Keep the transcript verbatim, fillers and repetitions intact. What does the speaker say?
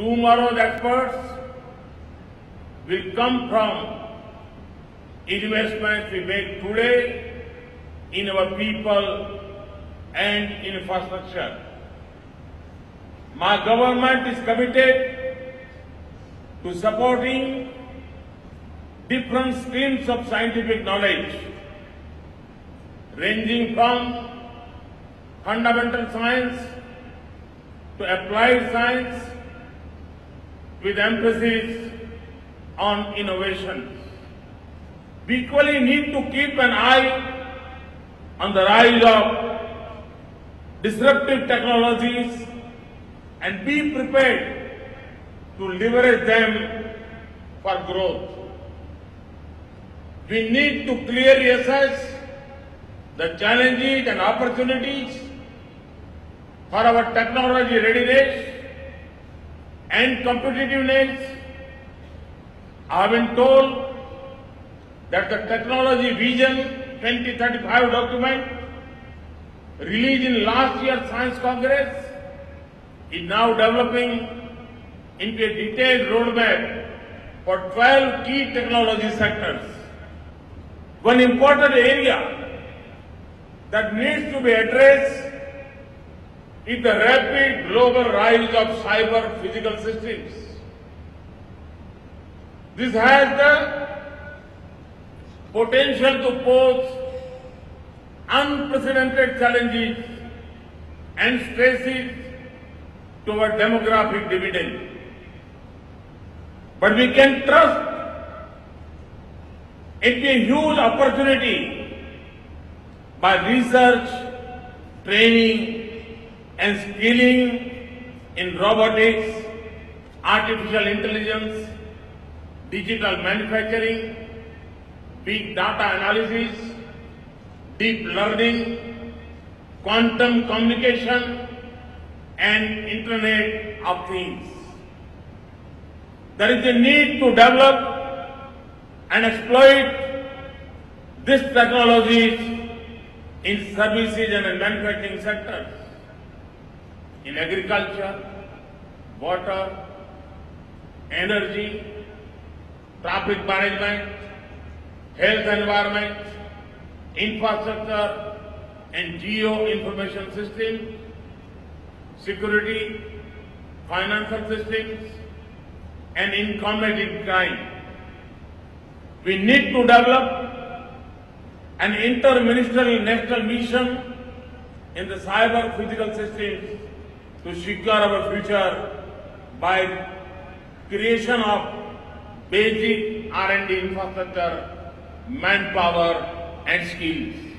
Tomorrow's experts will come from investments we make today in our people and infrastructure. My government is committed to supporting different streams of scientific knowledge, ranging from fundamental science to applied science, with emphasis on innovation. We equally need to keep an eye on the rise of disruptive technologies and be prepared to leverage them for growth. We need to clearly assess the challenges and opportunities for our technology readiness and competitiveness. I have been told that the Technology Vision twenty thirty-five document, released in last year's Science Congress, is now developing into a detailed roadmap for twelve key technology sectors. One important area that needs to be addressed is the rapid global rise of cyber-physical systems. This has the potential to pose unprecedented challenges and stresses to our demographic dividend. But we can trust it a huge opportunity by research, training, and skilling in robotics, artificial intelligence, digital manufacturing, big data analysis, deep learning, quantum communication, and Internet of Things. There is a need to develop and exploit these technologies in services and in manufacturing sectors, in agriculture, water, energy, traffic management, health environment, infrastructure and geo-information systems, security, financial systems, and in combating crime. We need to develop an inter-ministerial national mission in the cyber-physical systems to secure our future by creation of basic R and D infrastructure, manpower and skills.